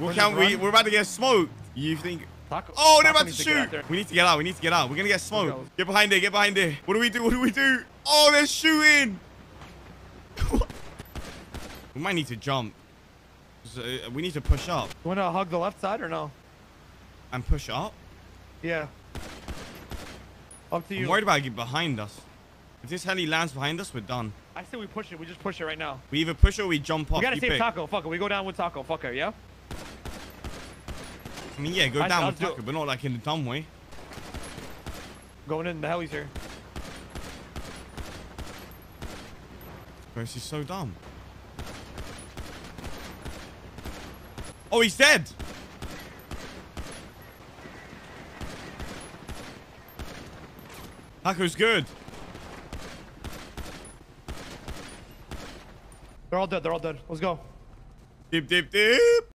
We're about to get smoked. You think? Taco, oh, they're about to shoot. We need to get out. We're gonna get smoked. Get behind there. What do we do? Oh, they're shooting. We might need to jump. So, we need to push up. You wanna hug the left side or no? And push up? Yeah. Up to you. I'm worried about getting behind us. If this heli lands behind us, we're done. I say we push it. We just push it right now. We either push or we jump up. We gotta save Taco. Fuck it. We go down with Taco. Fuck it, yeah? I mean, yeah, go down with Taco, but not like in the dumb way. Going in. The heli's here. Bro, she's so dumb. Oh, he's dead. Taco's good. They're all dead. Let's go. Dip, dip, dip.